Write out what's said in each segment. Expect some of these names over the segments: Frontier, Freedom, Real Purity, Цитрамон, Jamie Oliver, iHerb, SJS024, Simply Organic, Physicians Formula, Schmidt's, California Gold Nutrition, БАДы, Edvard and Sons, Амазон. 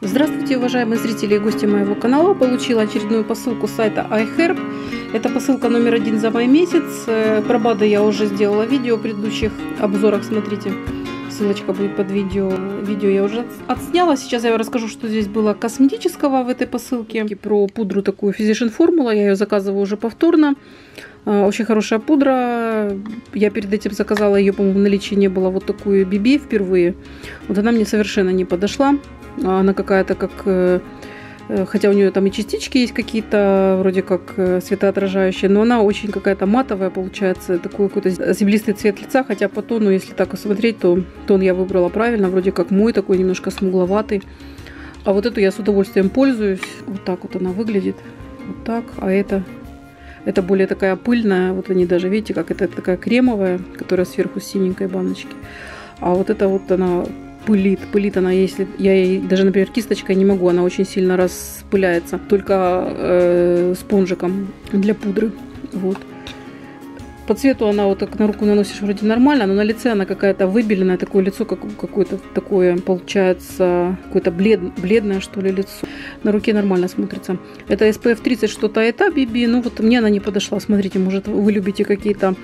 Здравствуйте, уважаемые зрители и гости моего канала. Получила очередную посылку с сайта iHerb. Это посылка номер 1 за май месяц. Про БАДы я уже сделала видео в предыдущих обзорах, смотрите. Ссылочка будет под видео. Видео я уже отсняла. Сейчас я вам расскажу, что здесь было косметического в этой посылке. Про пудру такую Physicians Formula. Я ее заказываю уже повторно. Очень хорошая пудра. Я перед этим заказала ее, по-моему, в наличии не было. Вот такую BB впервые. Вот она мне совершенно не подошла. Она какая-то как... Хотя у нее там и частички есть какие-то, вроде как светоотражающие, но она очень какая-то матовая получается, такой какой-то землистый цвет лица, хотя по тону, если так посмотреть, то тон я выбрала правильно, вроде как мой такой немножко смугловатый. А вот эту я с удовольствием пользуюсь, вот так вот она выглядит, вот так, а это более такая пыльная, вот они даже, видите, как это такая кремовая, которая сверху с синенькой баночки, а вот это вот она... Пылит она, если я ей даже, например, кисточкой не могу, она очень сильно распыляется, только спонжиком для пудры. Вот. По цвету она вот так на руку наносишь вроде нормально, но на лице она какая-то выбеленная, такое лицо, как какое-то такое, получается, какое-то бледное, что ли, лицо. На руке нормально смотрится. Это SPF 30, что-то это BB, ну вот мне она не подошла. Смотрите, может вы любите какие-то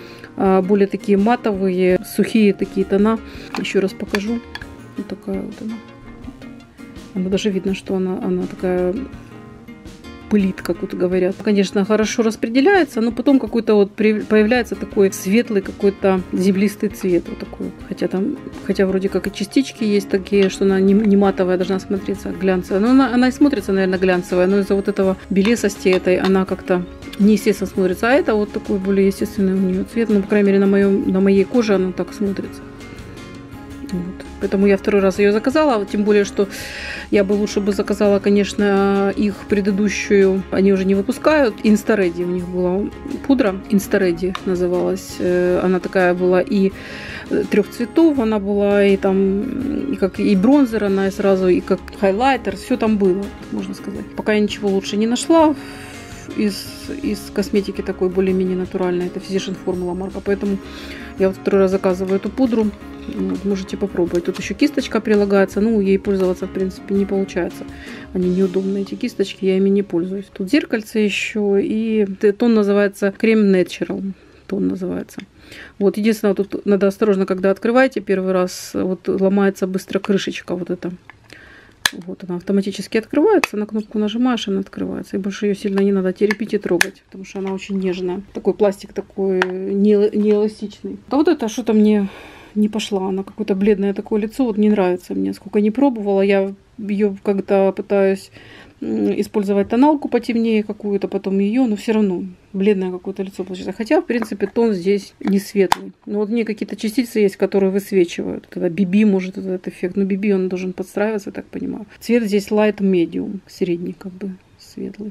более такие матовые, сухие такие тона. Еще раз покажу. Вот такая вот она. Она даже видно, что она такая пылит, как вот говорят. Конечно, хорошо распределяется, но потом какой-то вот появляется такой светлый, какой-то землистый цвет. Вот такой. Хотя вроде как и частички есть такие, что она не матовая должна смотреться, глянцевая. Но она и смотрится, наверное, глянцевая, но из-за вот этого белесости этой она как-то неестественно смотрится. А это вот такой более естественный у нее цвет. Ну, по крайней мере, на моей коже она так смотрится. Вот. Поэтому я второй раз ее заказала, тем более, что я бы лучше заказала, конечно, их предыдущую, они уже не выпускают, Инстареди у них была пудра, Инстареди называлась, она такая была и трех цветов, она была и там, и как и бронзер, она и сразу, и как хайлайтер, все там было, можно сказать. Пока я ничего лучше не нашла из косметики такой более-менее натуральной, это Physicians Formula марка, поэтому я вот второй раз заказываю эту пудру. Вот, можете попробовать. Тут еще кисточка прилагается. Ну, ей пользоваться, в принципе, не получается. Они неудобные, эти кисточки. Я ими не пользуюсь. Тут зеркальце еще. И тон называется крем Natural. Тон называется. Вот. Единственное, тут надо осторожно, когда открываете первый раз. Вот ломается быстро крышечка вот эта. Вот она автоматически открывается. На кнопку нажимаешь, она открывается. И больше ее сильно не надо теребить и трогать. Потому что она очень нежная. Такой пластик такой неэластичный. А вот это что-то мне... не пошла, она какое-то бледное такое лицо, вот не нравится мне, сколько не пробовала, я ее как-то пытаюсь использовать тоналку потемнее какую-то, потом ее, но все равно бледное какое-то лицо получается, хотя в принципе тон здесь не светлый, но вот мне какие-то частицы есть, которые высвечивают, тогда BB может этот эффект, но BB он должен подстраиваться, я так понимаю. Цвет здесь light medium, средний как бы, светлый.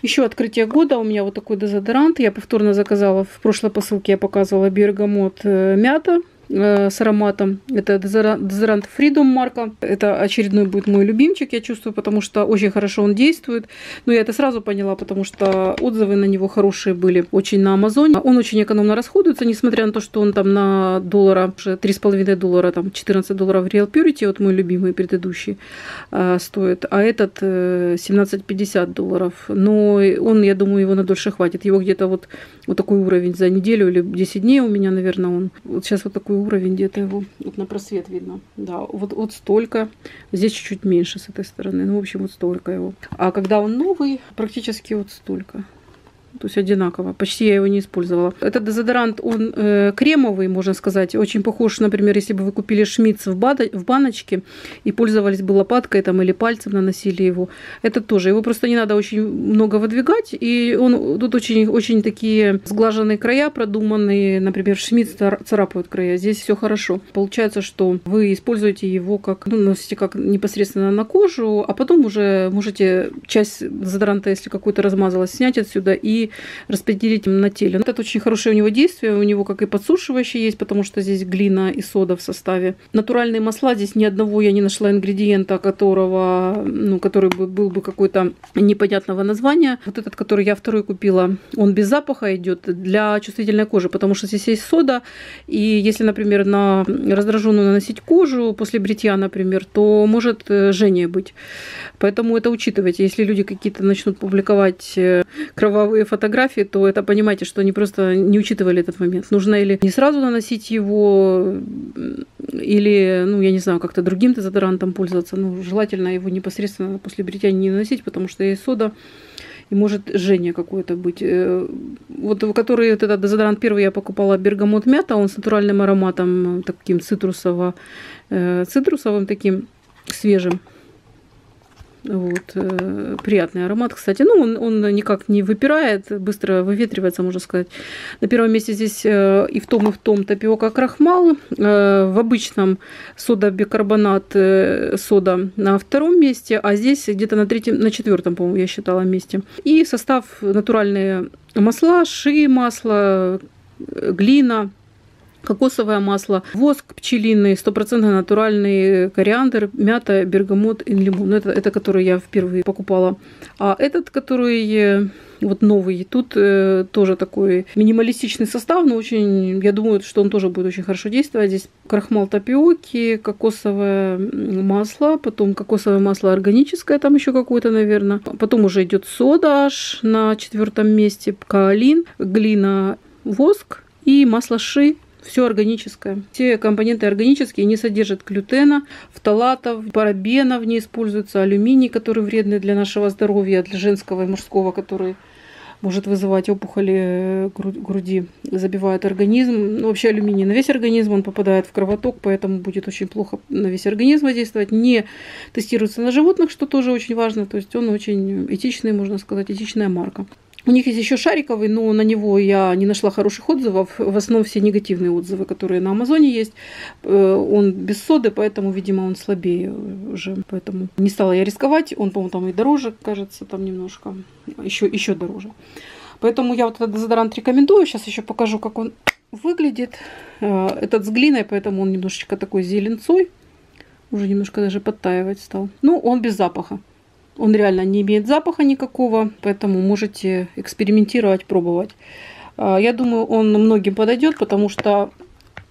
Еще открытие года. У меня вот такой дезодорант. Я повторно заказала. В прошлой посылке я показывала бергамот мята с ароматом. Это дезодорант Freedom марка. Это очередной будет мой любимчик, я чувствую, потому что очень хорошо он действует. Но я это сразу поняла, потому что отзывы на него хорошие были очень на Амазоне. Он очень экономно расходуется, несмотря на то, что он там на доллара, 3,5 доллара, там 14 долларов Real Purity, вот мой любимый предыдущий стоит, а этот 17,50 долларов. Но он, я думаю, его на дольше хватит. Его где-то вот такой уровень за неделю или 10 дней у меня, наверное, он. Вот сейчас вот такой уровень, где-то его вот на просвет видно, да, вот столько, здесь чуть-чуть меньше с этой стороны, ну в общем вот столько его, а когда он новый, практически вот столько, то есть одинаково, почти я его не использовала. Этот дезодорант, он кремовый, можно сказать, очень похож, например, если бы вы купили Schmidt's в баночке и пользовались бы лопаткой там или пальцем наносили его, это тоже, его просто не надо очень много выдвигать, и он тут очень такие сглаженные края продуманные, например, Schmidt's царапают края, здесь все хорошо. Получается, что вы используете его как, ну, наносите как непосредственно на кожу, а потом уже можете часть дезодоранта, если какой-то размазалась, снять отсюда и и распределить на теле. Это очень хорошее у него действие, у него как и подсушивающее есть, потому что здесь глина и сода в составе. Натуральные масла, здесь ни одного я не нашла ингредиента, которого, который был бы какой-то непонятного названия. Вот этот, который я второй купила, он без запаха идет для чувствительной кожи, потому что здесь есть сода, и если, например, на раздраженную наносить кожу после бритья, например, то может жжение быть. Поэтому это учитывайте. Если люди какие-то начнут публиковать кровавые фотографии, то это понимаете, что они просто не учитывали этот момент. Нужно или не сразу наносить его, или, я не знаю, как-то другим дезодорантом пользоваться. Желательно его непосредственно после бритья не наносить, потому что есть сода. И может жжение какое-то быть. Вот этот дезодорант первый я покупала, бергамот мята. Он с натуральным ароматом, таким цитрусовым, таким свежим. Вот, приятный аромат, кстати. Он никак не выпирает, быстро выветривается, можно сказать. На первом месте здесь и в том тапиока крахмал. В обычном сода бикарбонат, сода на втором месте, а здесь где-то на третьем, на четвертом, по-моему, я считала месте. И состав натуральные масла, ши масло, глина, кокосовое масло, воск пчелиный, 100% натуральный, кориандр, мята, бергамот и лимон. Это который я впервые покупала. А этот, который вот новый, тут тоже такой минималистичный состав, но очень, я думаю, что он тоже будет очень хорошо действовать. Здесь крахмал тапиоки, кокосовое масло, потом кокосовое масло органическое, там еще какое-то, наверное. Потом уже идет сода аж на четвертом месте, каолин, глина, воск и масло ши. Все органическое. Все компоненты органические, не содержат глютена, фталатов, парабенов, не используется алюминий, который вредный для нашего здоровья, для женского и мужского, который может вызывать опухоли груди, забивает организм. Вообще алюминий на весь организм, он попадает в кровоток, поэтому будет очень плохо на весь организм воздействовать. Не тестируется на животных, что тоже очень важно. То есть он очень этичный, можно сказать, этичная марка. У них есть еще шариковый, но на него я не нашла хороших отзывов. В основном все негативные отзывы, которые на Амазоне есть. Он без соды, поэтому, видимо, он слабее уже. Поэтому не стала я рисковать. Он, по-моему, там и дороже, кажется, там немножко. Еще дороже. Поэтому я вот этот дезодорант рекомендую. Сейчас еще покажу, как он выглядит. Этот с глиной, поэтому он немножечко такой зеленцой. Уже немножко даже подтаивать стал. Он без запаха. Он реально не имеет запаха никакого, поэтому можете экспериментировать, пробовать. Я думаю, он многим подойдет, потому что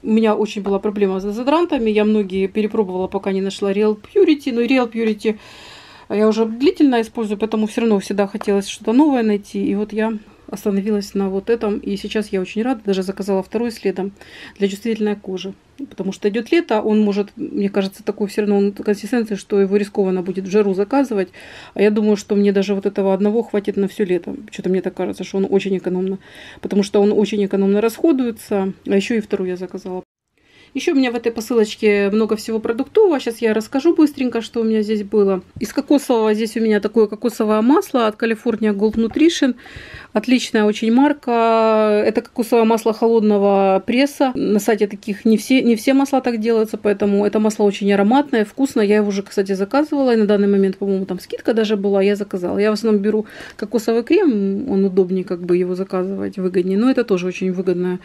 у меня очень была проблема с дезодорантами. Я многие перепробовала, пока не нашла Real Purity. Но Real Purity я уже длительно использую, поэтому все равно всегда хотелось что-то новое найти. И вот я остановилась на вот этом. И сейчас я очень рада, даже заказала второй следом для чувствительной кожи. Потому что идет лето, он может, мне кажется, такой все равно консистенции, что его рискованно будет в жару заказывать. А я думаю, что мне даже вот этого одного хватит на все лето. Что-то мне так кажется, что он очень экономно. Потому что он очень экономно расходуется. А еще и вторую я заказала. Еще у меня в этой посылочке много всего продуктового. Сейчас я расскажу быстренько, что у меня здесь было. Из кокосового здесь у меня такое кокосовое масло от California Gold Nutrition. Отличная очень марка. Это кокосовое масло холодного пресса. На сайте таких не все масла так делаются, поэтому это масло очень ароматное, вкусное. Я его уже, кстати, заказывала. И на данный момент, по-моему, там скидка даже была. Я заказала. Я в основном беру кокосовый крем. Он удобнее как бы его заказывать, выгоднее. Но это тоже очень выгодная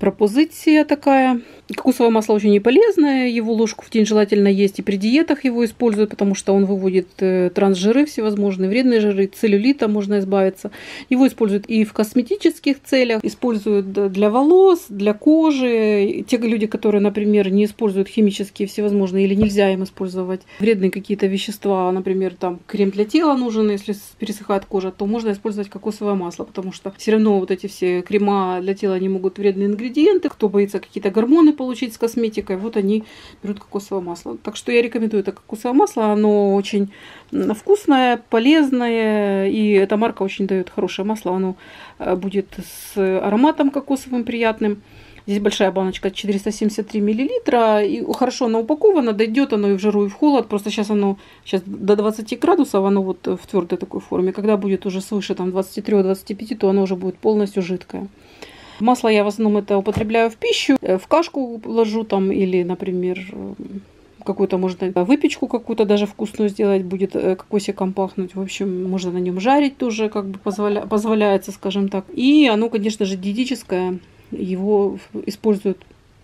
пропозиция такая. Кокосовое масло очень неполезное, его ложку в день желательно есть и при диетах его используют, потому что он выводит трансжиры всевозможные, вредные жиры, целлюлита можно избавиться. Его используют и в косметических целях, используют для волос, для кожи. Те люди, которые, например, не используют химические всевозможные или нельзя им использовать вредные какие-то вещества, например, там крем для тела нужен, если пересыхает кожа, то можно использовать кокосовое масло, потому что все равно вот эти все крема для тела не могут вредные ингредиенты. Кто боится какие-то гормоны получить с косметикой, вот они берут кокосовое масло. Так что я рекомендую это кокосовое масло. Оно очень вкусное, полезное. И эта марка очень дает хорошее масло. Оно будет с ароматом кокосовым приятным. Здесь большая баночка, 473 мл. И хорошо она упакована. Дойдет оно и в жару, и в холод. Просто сейчас до 20 градусов оно вот в твердой такой форме. Когда будет уже свыше 23-25, то оно уже будет полностью жидкое. Масло я в основном это употребляю в пищу, в кашку ложу там или, например, какую-то, можно выпечку какую-то даже вкусную сделать, будет кокосиком пахнуть. В общем, можно на нем жарить тоже, как бы позволяется, скажем так. И оно, конечно же, диетическое, его используют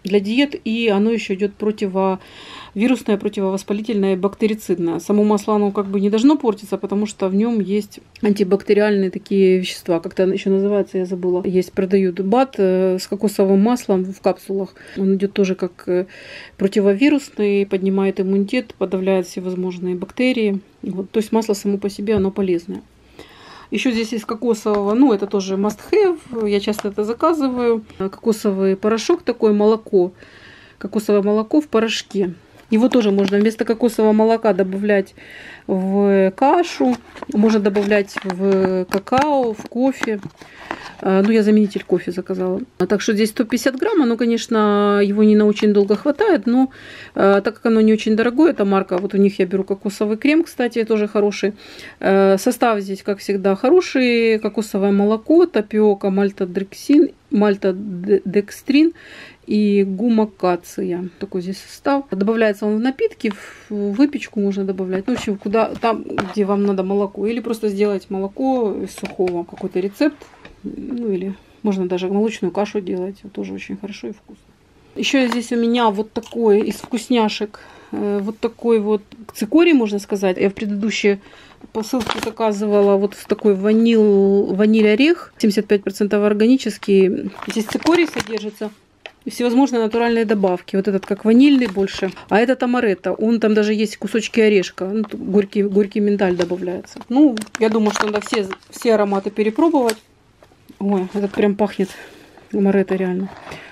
для диет, и оно еще идет противовирусное, противовоспалительное и бактерицидное. Само масло оно как бы не должно портиться, потому что в нем есть антибактериальные такие вещества. Как-то еще называется, я забыла. Есть, продают БАД с кокосовым маслом в капсулах. Он идет тоже как противовирусный, поднимает иммунитет, подавляет всевозможные бактерии. Вот. То есть масло само по себе оно полезное. Еще здесь есть кокосового, ну это тоже must have, я часто это заказываю. Кокосовый порошок такой, молоко, кокосовое молоко в порошке. Его тоже можно вместо кокосового молока добавлять в кашу, можно добавлять в какао, в кофе. Ну, я заменитель кофе заказала. Так что здесь 150 грамм, оно, конечно, его не на очень долго хватает, но так как оно не очень дорогое, это марка, вот у них я беру кокосовый крем, кстати, тоже хороший. Состав здесь, как всегда, хороший. Кокосовое молоко, тапиока, мальтодекстрин и гумакация. Такой здесь состав. Добавляется он в напитки, в выпечку можно добавлять. Ну, в общем, куда, там, где вам надо молоко. Или просто сделать молоко из сухого. Какой-то рецепт. Ну, или можно даже молочную кашу делать. Тоже очень хорошо и вкусно. Еще здесь у меня вот такой из вкусняшек. Вот такой вот цикорий, можно сказать. Я в предыдущей посылке заказывала вот в такой ваниль-орех. 75% органический. Здесь цикорий содержится. И всевозможные натуральные добавки. Вот этот как ванильный больше. А этот амаретто. Он там даже есть кусочки орешка. Ну, горький миндаль добавляется. Ну, я думаю, что надо все ароматы перепробовать. Ой, этот прям пахнет амаретто реально.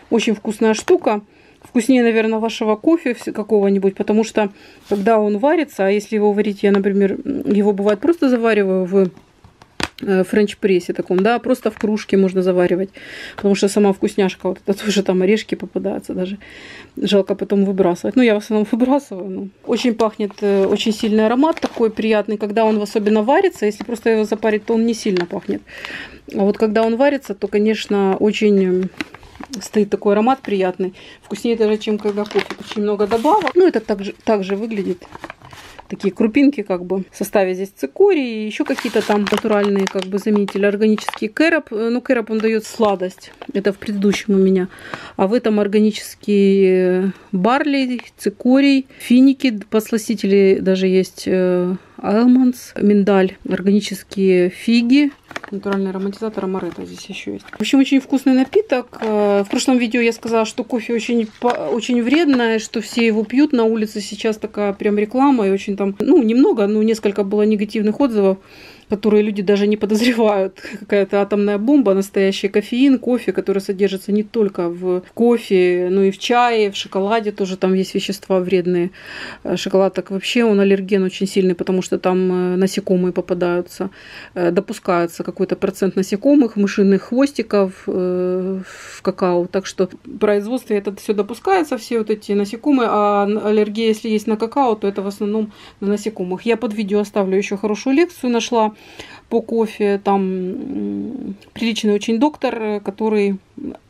Очень вкусная штука. Вкуснее, наверное, вашего кофе какого-нибудь. Потому что, когда он варится, а если его варить, я, например, его бывает просто завариваю в френч-прессе таком, да, просто в кружке можно заваривать, потому что сама вкусняшка, вот это тоже там орешки попадаются даже, жалко потом выбрасывать, ну я в основном выбрасываю, но. Очень пахнет, очень сильный аромат такой приятный, когда он особенно варится, если просто его запарить, то он не сильно пахнет, а вот когда он варится, то, конечно, очень стоит такой аромат приятный, вкуснее даже, чем когда кофе, очень много добавок, ну это так же выглядит. Такие крупинки, как бы, в составе здесь цикорий, еще какие-то там натуральные, как бы, заменители, органический кэроп. Ну, кэроп, он дает сладость, это в предыдущем у меня. А в этом органический барли, цикорий, финики, подсластители даже есть, алмандс, миндаль, органические фиги. Натуральный ароматизатор амаретто здесь еще есть. В общем, очень вкусный напиток. В прошлом видео я сказала, что кофе очень вредное, что все его пьют на улице. Сейчас такая прям реклама и очень там, ну, немного, но несколько было негативных отзывов, которые люди даже не подозревают. Какая-то атомная бомба, настоящий кофеин, кофе, который содержится не только в кофе, но и в чае, в шоколаде тоже там есть вещества вредные. Шоколад так вообще, он аллерген очень сильный, потому что там насекомые попадаются. Допускается какой-то процент насекомых, мышиных хвостиков в какао. Так что в производстве это все допускается, все вот эти насекомые. А аллергия, если есть на какао, то это в основном на насекомых. Я под видео оставлю еще хорошую лекцию, нашла по кофе, там приличный очень доктор, который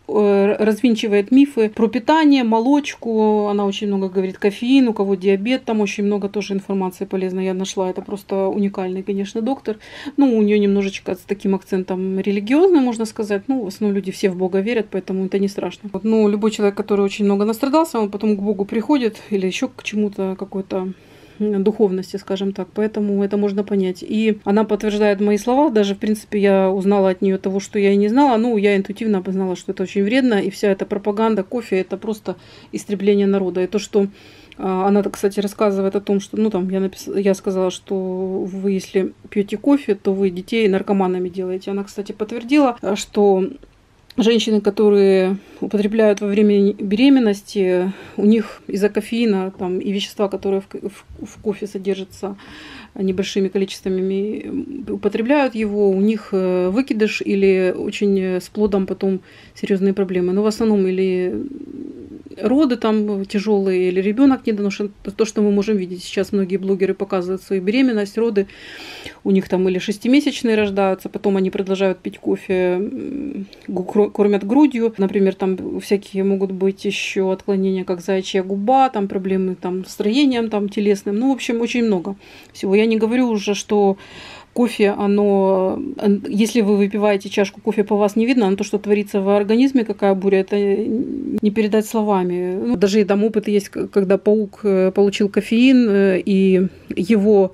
развенчивает мифы про питание, молочку, она очень много говорит, кофеин, у кого диабет, там очень много тоже информации полезной я нашла, это просто уникальный, конечно, доктор, ну, у нее немножечко с таким акцентом религиозным, можно сказать, ну, в основном люди все в Бога верят, поэтому это не страшно. Вот, ну, любой человек, который очень много настрадался, он потом к Богу приходит или еще к чему-то, какой-то духовности, скажем так, поэтому это можно понять. И она подтверждает мои слова, даже, в принципе, я узнала от нее того, что я и не знала, ну, я интуитивно познала, что это очень вредно, и вся эта пропаганда кофе, это просто истребление народа. И то, что она, кстати, рассказывает о том, что, ну, там, я сказала, что вы, если пьете кофе, то вы детей наркоманами делаете. Она, кстати, подтвердила, что женщины, которые употребляют во время беременности, у них из-за кофеина там, и вещества, которые в кофе содержатся небольшими количествами, употребляют его, у них выкидыш или очень с плодом потом серьезные проблемы. Но в основном или роды там тяжелые, или ребенок недоношен. То, что мы можем видеть сейчас, многие блогеры показывают свою беременность, роды. у них там или шестимесячные рождаются, потом они продолжают пить кофе, кормят грудью. Например, там всякие могут быть еще отклонения, как заячья губа, там проблемы там, с строением там, телесным. Ну, в общем, очень много всего. Я не говорю уже, что кофе, оно, если вы выпиваете чашку кофе, по вас не видно, но то, что творится в организме, какая буря, это не передать словами. Ну, даже и там опыт есть, когда паук получил кофеин, и его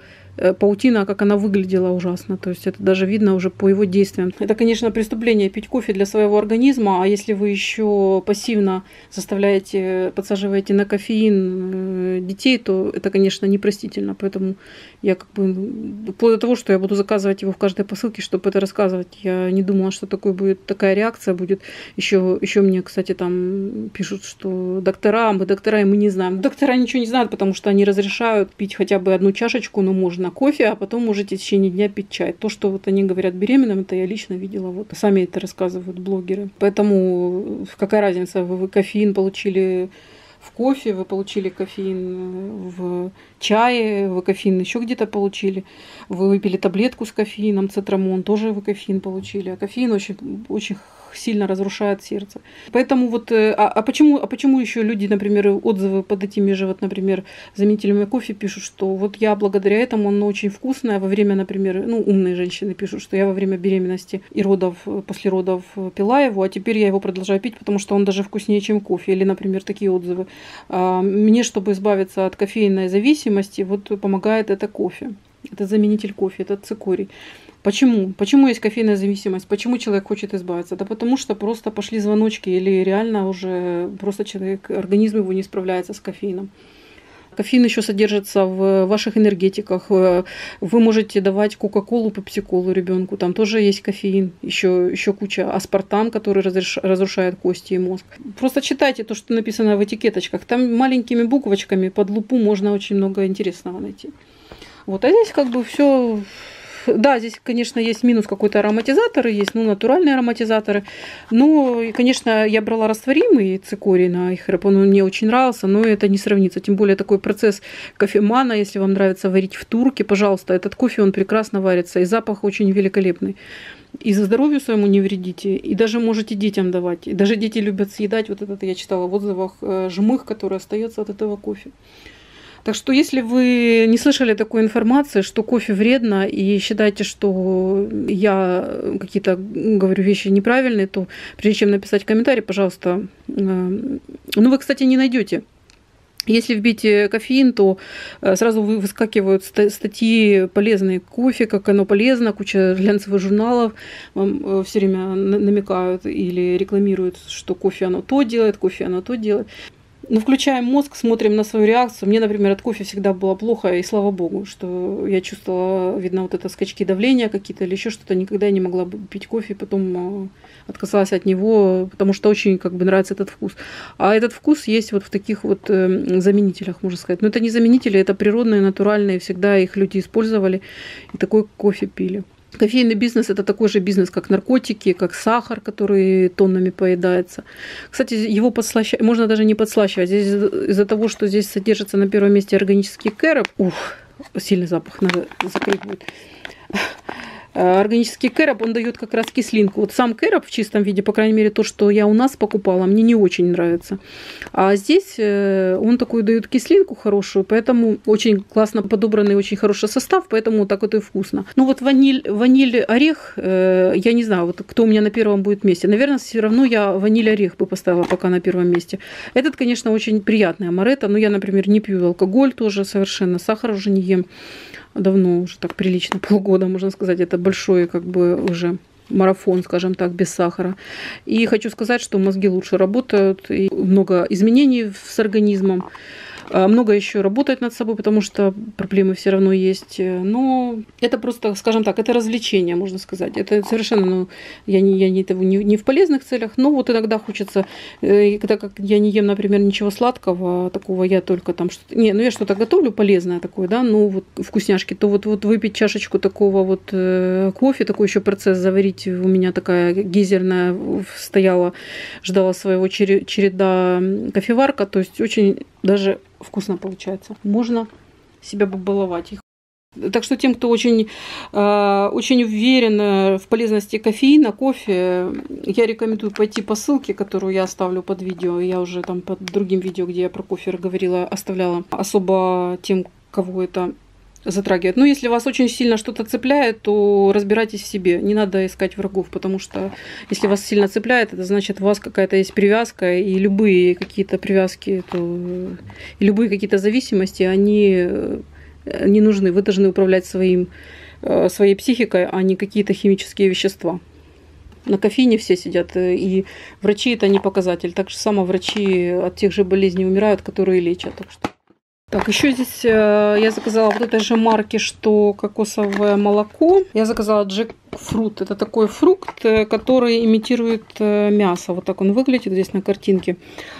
паутина, как она выглядела ужасно. То есть это даже видно уже по его действиям. Это, конечно, преступление пить кофе для своего организма, а если вы еще пассивно заставляете, подсаживаете на кофеин детей, то это, конечно, непростительно. Поэтому я как бы, вплоть до того, что я буду заказывать его в каждой посылке, чтобы это рассказывать. Я не думала, что такой будет, такая реакция будет. Еще мне, кстати, там пишут, что доктора, и мы не знаем. Доктора ничего не знают, потому что они разрешают пить хотя бы одну чашечку, но можно кофе, а потом можете в течение дня пить чай. То, что вот они говорят беременным, это я лично видела. Вот сами это рассказывают блогеры. Поэтому какая разница, вы кофеин получили в кофе, вы получили кофеин в чае, вы кофеин еще где-то получили, вы выпили таблетку с кофеином, цитрамон, тоже вы кофеин получили. А кофеин очень, очень сильно разрушает сердце. Поэтому вот, почему еще люди, например, отзывы под этими же, вот, например, заменителями кофе пишут, что вот я благодаря этому, оно очень вкусное, во время, например, ну, умные женщины пишут, что я во время беременности и родов, после родов пила его, а теперь я его продолжаю пить, потому что он даже вкуснее, чем кофе. Или, например, такие отзывы. Мне, чтобы избавиться от кофейной зависимости, вот помогает это кофе. Это заменитель кофе, это цикорий. Почему? Почему есть кофейная зависимость? Почему человек хочет избавиться? Да потому что просто пошли звоночки, или реально уже просто человек, организм его не справляется с кофеином. Кофеин еще содержится в ваших энергетиках. Вы можете давать кока-колу, пепси-колу ребенку. Там тоже есть кофеин, еще куча аспартам, который разрушает кости и мозг. Просто читайте то, что написано в этикеточках. Там маленькими буквочками под лупу можно очень много интересного найти. Вот, а здесь как бы все. Да, здесь, конечно, есть минус какой-то ароматизаторы, есть ну, натуральные ароматизаторы. Ну, и, конечно, я брала растворимый цикорий на iHerb, он мне очень нравился, но это не сравнится. Тем более такой процесс кофемана, если вам нравится варить в турке, пожалуйста, этот кофе, он прекрасно варится, и запах очень великолепный. И за здоровью своему не вредите, и даже можете детям давать. И даже дети любят съедать, вот это я читала в отзывах, жмых, который остается от этого кофе. Так что, если вы не слышали такой информации, что кофе вредно, и считаете, что я какие-то говорю вещи неправильные, то прежде чем написать комментарий, пожалуйста, ну вы, кстати, не найдете. Если вбить кофеин, то сразу выскакивают статьи полезные, кофе, как оно полезно, куча глянцевых журналов вам все время намекают или рекламируют, что кофе оно то делает, кофе оно то делает. Ну, включаем мозг, смотрим на свою реакцию. Мне, например, от кофе всегда было плохо, и слава богу, что я чувствовала, видно, вот это скачки давления какие-то или еще что-то. Никогда я не могла пить кофе, потом отказалась от него, потому что очень как бы нравится этот вкус. А этот вкус есть вот в таких вот заменителях, можно сказать. Но это не заменители, это природные, натуральные, всегда их люди использовали и такой кофе пили. Кофейный бизнес – это такой же бизнес, как наркотики, как сахар, который тоннами поедается. Кстати, его можно даже не подслащивать. Здесь из-за того, что здесь содержится на первом месте органический кэроп, сильный запах, надо закрыть будет. Органический кэроп, он дает как раз кислинку. Вот сам кэроп в чистом виде, по крайней мере, то, что я у нас покупала, мне не очень нравится. А здесь он такой дает кислинку хорошую, поэтому очень классно подобранный, очень хороший состав, поэтому так вот и вкусно. Ну вот ваниль орех, я не знаю, вот кто у меня на первом будет месте. Наверное, все равно я ваниль орех бы поставила пока на первом месте. Этот, конечно, очень приятный амаретто, но я, например, не пью алкоголь тоже совершенно, сахар уже не ем. Давно уже так прилично, полгода, можно сказать, это большой как бы уже марафон, скажем так, без сахара. И хочу сказать, что мозги лучше работают, и много изменений с организмом, много еще работать над собой, потому что проблемы все равно есть. Но это просто, скажем так, это развлечение, можно сказать. Это совершенно, ну, я не в полезных целях, но вот иногда хочется, так как я не ем, например, ничего сладкого, такого я только там что-то... Не, ну я что-то готовлю полезное такое, да, ну вот вкусняшки, то вот выпить чашечку такого вот кофе, такой еще процесс заварить. У меня такая гейзерная стояла, ждала своего череда кофеварка, то есть очень даже вкусно получается. Можно себя побаловать. Так что тем, кто очень уверен в полезности кофеина, кофе, я рекомендую пойти по ссылке, которую я оставлю под видео. Я уже там под другим видео, где я про кофе говорила, оставляла особо тем, кого это затрагивает. Но если вас очень сильно что-то цепляет, то разбирайтесь в себе. Не надо искать врагов, потому что если вас сильно цепляет, это значит, у вас какая-то есть привязка, и любые какие-то привязки, и любые какие-то зависимости, они не нужны. Вы должны управлять своей психикой, а не какие-то химические вещества. На кофеине все сидят, и врачи это не показатель. Так же само врачи от тех же болезней умирают, которые лечат. Так что. Так, еще здесь я заказала вот этой же марки, что кокосовое молоко. Я заказала джекфрут. Это такой фрукт, который имитирует мясо. Вот так он выглядит здесь на картинке.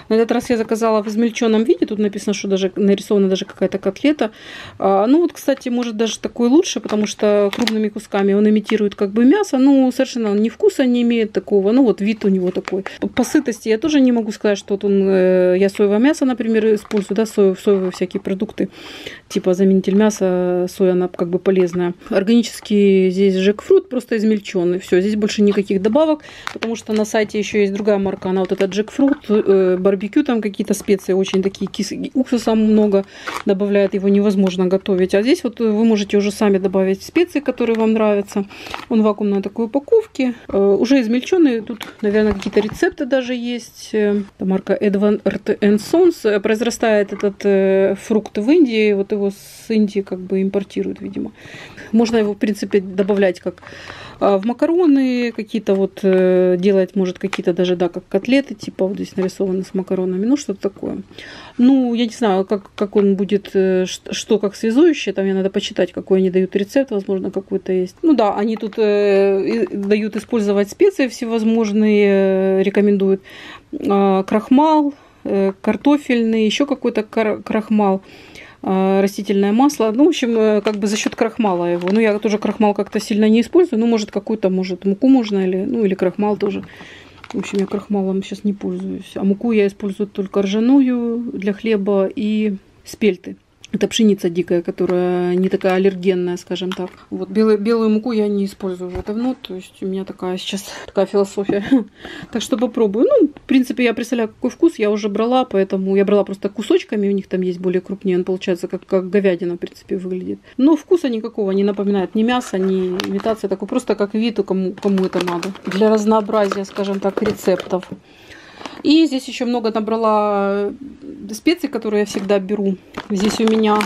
На этот раз я заказала в измельченном виде. Тут написано, что даже нарисована даже какая-то котлета. Ну вот, кстати, может даже такой лучше, потому что крупными кусками он имитирует как бы мясо. Ну, совершенно он ни вкуса не имеет такого. Ну вот вид у него такой. По сытости я тоже не могу сказать, что вот я соевое мясо, например, использую, да, соевые всякие продукты, типа заменитель мяса, соя, она как бы полезная. Органический здесь джекфрут, просто измельченный. Все, здесь больше никаких добавок, потому что на сайте еще есть другая марка, она вот этот джекфрут, барбекю, там какие-то специи очень такие кислые, уксуса много добавляет, его невозможно готовить. А здесь вот вы можете уже сами добавить специи, которые вам нравятся. Он в вакуумной такой упаковке, уже измельченный. Тут, наверное, какие-то рецепты даже есть. Это марка Edvard and Sons. Произрастает этот фрукт в Индии, вот его с Индии как бы импортируют, видимо. Можно его, в принципе, добавлять как в макароны, какие-то вот делать, может, какие-то даже, да, как котлеты, типа вот здесь нарисованы с макаронами, ну, что-то такое. Ну, я не знаю, как он будет, что как связующее, там я надо почитать, какой они дают рецепт, возможно, какой-то есть. Ну, да, они тут дают использовать специи всевозможные, рекомендуют крахмал, картофельный, еще какой-то крахмал, растительное масло. Ну, в общем, как бы за счет крахмала его. Ну, я тоже крахмал как-то сильно не использую. Ну, может, какую-то, может, муку можно, или, ну, или крахмал тоже. В общем, я крахмалом сейчас не пользуюсь. А муку я использую только ржаную для хлеба и спельты. Это пшеница дикая, которая не такая аллергенная, скажем так. Вот белую муку я не использую уже давно. То есть у меня такая сейчас такая философия. Так что попробую. Ну, в принципе, я представляю, какой вкус. Я уже брала, поэтому я брала просто кусочками. У них там есть более крупнее. Он получается как говядина, в принципе, выглядит. Но вкуса никакого не напоминает. Ни мясо, ни имитация. Такой просто как вид, кому это надо. Для разнообразия, скажем так, рецептов. И здесь еще много набрала специй, которые я всегда беру. Здесь у меня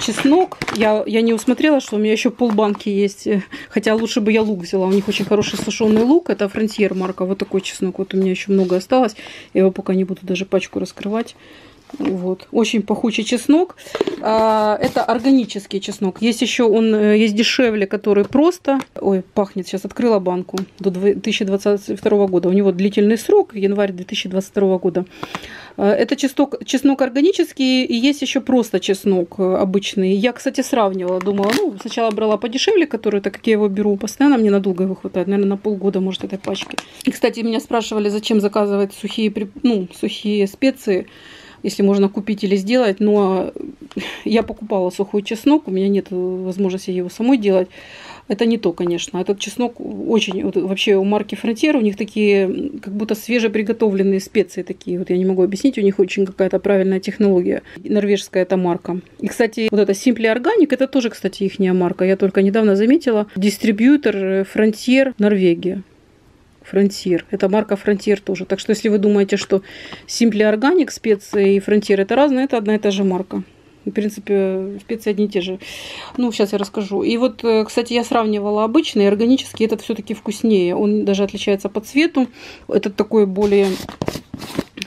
чеснок. Я не усмотрела, что у меня еще полбанки есть. Хотя лучше бы я лук взяла. У них очень хороший сушеный лук. Это Frontier марка. Вот такой чеснок. Вот у меня еще много осталось. Я его пока не буду даже пачку раскрывать. Вот. Очень пахучий чеснок. Это органический чеснок. Есть еще он, есть дешевле, который просто... Ой, пахнет. Сейчас открыла банку. До 2022 года. У него длительный срок. Январь 2022 года. Это чеснок органический, и есть еще просто чеснок обычный. Я, кстати, сравнивала, думала, ну, сначала брала подешевле, который, так как я его беру постоянно, мне надолго его хватает, наверное, на полгода, может, этой пачки. И, кстати, меня спрашивали, зачем заказывать сухие специи, если можно купить или сделать, но я покупала сухой чеснок, у меня нет возможности его самой делать. Это не то, конечно. Этот чеснок очень... Вот вообще у марки Frontier, у них такие как будто свежеприготовленные специи такие. Вот я не могу объяснить, у них очень какая-то правильная технология. Норвежская эта марка. И, кстати, вот это Simply Organic, это тоже, кстати, ихняя марка. Я только недавно заметила. Дистрибьютор Frontier Норвегия. Frontier. Это марка Frontier тоже. Так что, если вы думаете, что Simply Organic специи и Frontier это разные, это одна и та же марка. В принципе, специи одни и те же. Ну, сейчас я расскажу. И вот, кстати, я сравнивала обычный и органический. Этот все-таки вкуснее. Он даже отличается по цвету. Этот такой более...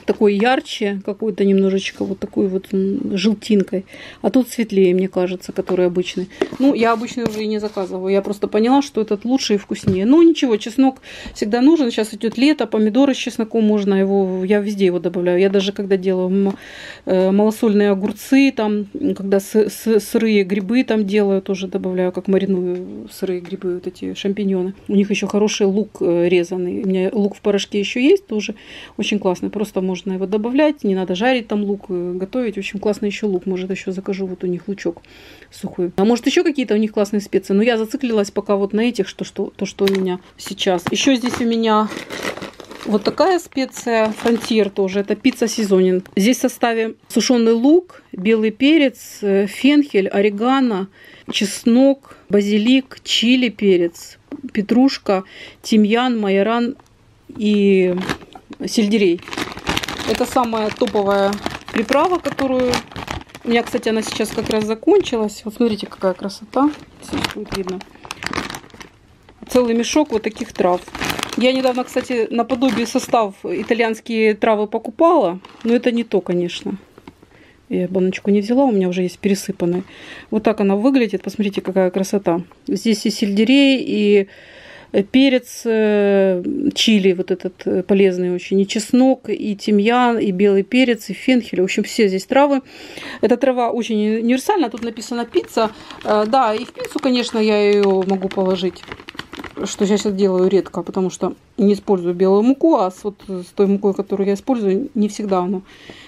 такой ярче, какой-то немножечко вот такой вот желтинкой. А тут светлее, мне кажется, который обычный. Ну, я обычный уже и не заказываю. Я просто поняла, что этот лучше и вкуснее. Ну, ничего, чеснок всегда нужен. Сейчас идет лето, помидоры с чесноком можно его... Я везде его добавляю. Я даже когда делаю малосольные огурцы, там, когда сырые грибы там делаю, тоже добавляю, как мариную сырые грибы, вот эти шампиньоны. У них еще хороший лук резанный. У меня лук в порошке еще есть тоже. Очень классный. Просто можно его добавлять, не надо жарить там лук, готовить. В общем, классный еще лук. Может, еще закажу вот у них лучок сухой. А может, еще какие-то у них классные специи. Но я зациклилась пока вот на этих, что у меня сейчас. Еще здесь у меня вот такая специя, Frontier тоже, это пицца сезонин. Здесь в составе сушеный лук, белый перец, фенхель, орегано, чеснок, базилик, чили перец, петрушка, тимьян, майоран и сельдерей. Это самая топовая приправа, которую... У меня, кстати, она сейчас как раз закончилась. Вот смотрите, какая красота. Здесь будет видно. Целый мешок вот таких трав. Я недавно, кстати, наподобие состав итальянские травы покупала, но это не то, конечно. Я баночку не взяла, у меня уже есть пересыпанная. Вот так она выглядит, посмотрите, какая красота. Здесь и сельдерей, и перец чили, вот этот полезный очень, и чеснок, и тимьян, и белый перец, и фенхель. В общем, все здесь травы. Эта трава очень универсальна, тут написано пицца. Да, и в пиццу, конечно, я ее могу положить. Что я сейчас делаю редко, потому что не использую белую муку, а вот с той мукой, которую я использую, не всегда она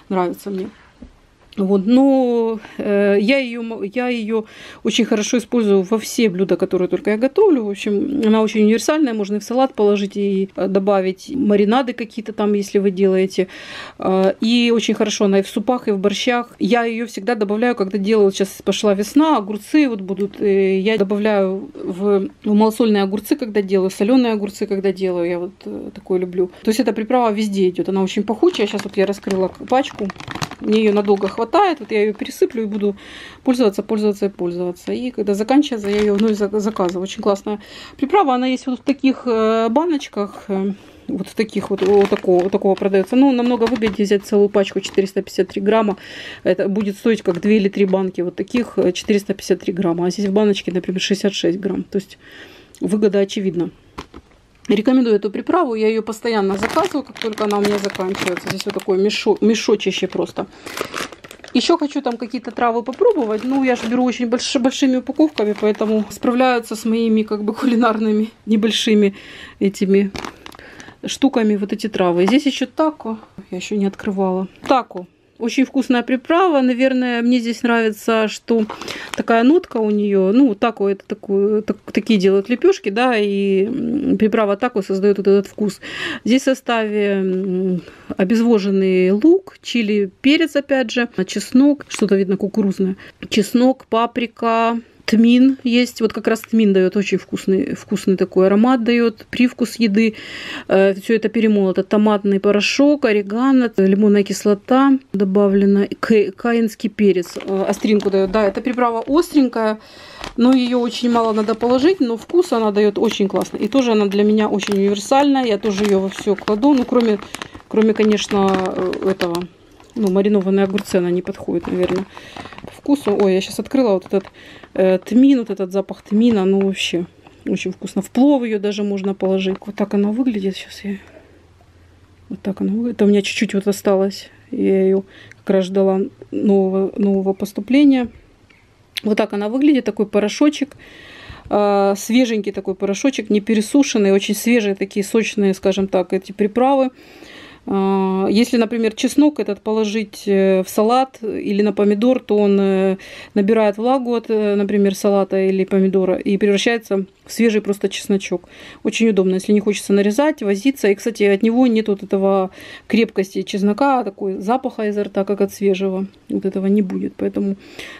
нравится мне. Вот, но я ее очень хорошо использую во все блюда, которые только я готовлю. В общем, она очень универсальная, можно и в салат положить, и добавить маринады какие-то там, если вы делаете. И очень хорошо она и в супах, и в борщах. Я ее всегда добавляю, когда делаю, сейчас пошла весна, огурцы вот будут. Я добавляю в малосольные огурцы, когда делаю, соленые огурцы, когда делаю. Я вот такое люблю. То есть эта приправа везде идет, она очень пахучая. Сейчас вот я раскрыла пачку, мне ее надолго хватает. Вот я ее пересыплю и буду пользоваться. И когда заканчивается, я ее вновь заказываю. Очень классная приправа. Она есть вот в таких баночках. Вот в таких вот такого продается. Ну, намного выгоднее взять целую пачку, 453 грамма. Это будет стоить как 2 или 3 банки. Вот таких 453 грамма. А здесь в баночке, например, 66 грамм. То есть выгода очевидна. Рекомендую эту приправу, я ее постоянно заказываю, как только она у меня заканчивается. Здесь вот такое мешочище просто. Еще хочу там какие-то травы попробовать, но я же беру очень большими упаковками, поэтому справляются с моими как бы кулинарными небольшими этими штуками вот эти травы. Здесь еще тако, я еще не открывала. Тако. Очень вкусная приправа. Наверное, мне здесь нравится, что такая нотка у нее. Ну, тако, это такие делают лепешки, да, и приправа тако создает вот этот вкус. Здесь в составе обезвоженный лук, чили, перец, опять же, чеснок, что-то видно кукурузное, чеснок, паприка, тмин есть. Вот как раз тмин дает очень вкусный такой аромат, дает привкус еды. Все это перемолото. Томатный порошок, орегано, лимонная кислота добавлена, каинский перец. Остринку дает. Да, эта приправа остренькая, но ее очень мало надо положить, но вкус она дает очень классный. И тоже она для меня очень универсальная. Я тоже ее во все кладу, ну кроме конечно, этого. Ну, маринованные огурцы, она не подходит, наверное, по вкусу. Ой, я сейчас открыла вот этот тмин, вот этот запах тмина. Ну, вообще, очень вкусно. В плов ее даже можно положить. Вот так она выглядит. Сейчас я... Вот так она выглядит. Это у меня чуть-чуть вот осталось. Я ее как раз ждала нового поступления. Вот так она выглядит. Такой порошочек. Свеженький такой порошочек. Не пересушенный. Очень свежие, такие сочные, скажем так, эти приправы. Если, например, чеснок этот положить в салат или на помидор, то он набирает влагу от, например, салата или помидора и превращается в свежий просто чесночок. Очень удобно, если не хочется нарезать, возиться. И, кстати, от него нет вот этого крепкости чеснока, такой запаха изо рта, как от свежего. Вот этого не будет. Поэтому,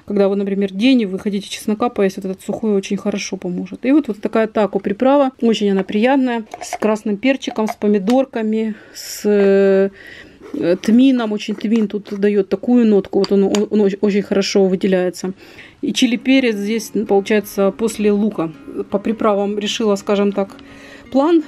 когда вы, например, день, и вы хотите чеснока поесть, вот этот сухой очень хорошо поможет. И вот такая тако приправа. Очень она приятная. С красным перчиком, с помидорками, с тмином. Очень тмин тут дает такую нотку, вот он очень хорошо выделяется. И чили перец здесь получается после лука. По приправам решила, скажем так, план.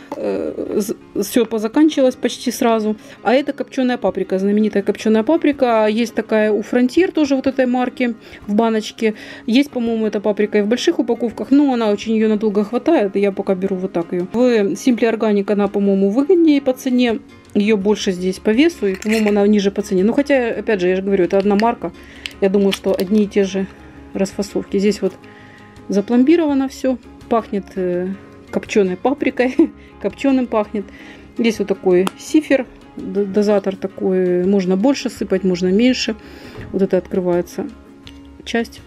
Все позаканчивалось почти сразу. А это копченая паприка, знаменитая копченая паприка. Есть такая у Frontier тоже вот этой марки в баночке. Есть, по-моему, эта паприка и в больших упаковках, но она очень, ее надолго хватает, и я пока беру вот так ее. В Simply Organic она, по-моему, выгоднее по цене. Ее больше здесь по весу, и, по-моему, она ниже по цене. Ну, хотя, опять же, я же говорю, это одна марка. Я думаю, что одни и те же расфасовки. Здесь вот запломбировано все. Пахнет копченой паприкой, копченым пахнет. Здесь вот такой сифер дозатор такой, можно больше сыпать, можно меньше. Вот это открывается часть,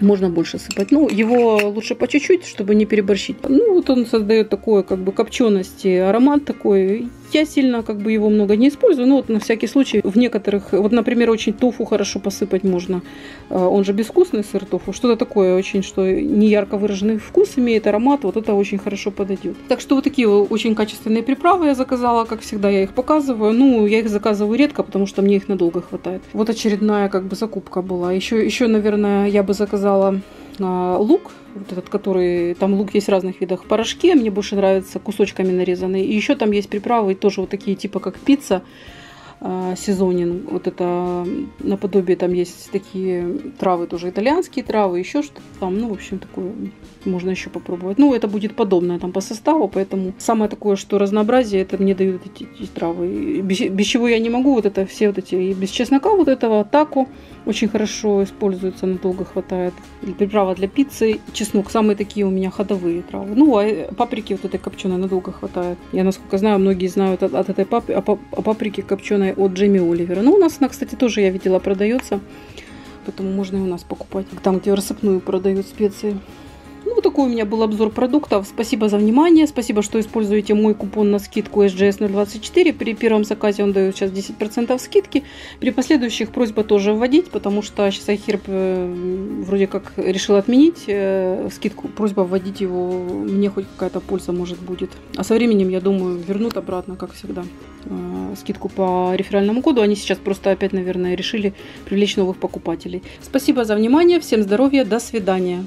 можно больше сыпать. Ну, его лучше по чуть-чуть, чтобы не переборщить. Ну, вот он создает такое, как бы, копчености, аромат такой. Я сильно, как бы, его много не использую, но вот на всякий случай в некоторых, вот, например, очень тофу хорошо посыпать можно. Он же безвкусный сыр тофу, что-то такое очень, что не ярко выраженный вкус имеет, аромат, вот это очень хорошо подойдет. Так что вот такие очень качественные приправы я заказала, как всегда я их показываю. Ну, я их заказываю редко, потому что мне их надолго хватает. Вот очередная, как бы, закупка была. Еще, наверное, я бы заказала лук, вот этот, который там лук есть в разных видах, в порошке, мне больше нравится кусочками нарезанный. И еще там есть приправы тоже вот такие, типа как пицца, сезонин, вот это наподобие, там есть такие травы тоже, итальянские травы, еще что-то там, ну, в общем, такое можно еще попробовать. Ну, это будет подобное там по составу, поэтому самое такое, что разнообразие, это мне дают эти травы. Без чего я не могу, вот это все вот эти, и без чеснока вот этого, тако очень хорошо используется, надолго хватает. Приправа для пиццы, чеснок, самые такие у меня ходовые травы. Ну, а паприки вот этой копченой надолго хватает. Я, насколько знаю, многие знают от этой паприки копченой от Джейми Оливера. Но у нас она, кстати, тоже, я видела, продается. Поэтому можно и у нас покупать. Там, где рассыпную продают специи. Ну, такой у меня был обзор продуктов. Спасибо за внимание. Спасибо, что используете мой купон на скидку SJS024. При первом заказе он дает сейчас 10% скидки. При последующих просьба тоже вводить, потому что сейчас iHerb вроде как решил отменить скидку. Просьба вводить его. Мне хоть какая-то польза, может, будет. А со временем, я думаю, вернут обратно, как всегда, скидку по реферальному коду. Они сейчас просто опять, наверное, решили привлечь новых покупателей. Спасибо за внимание. Всем здоровья. До свидания.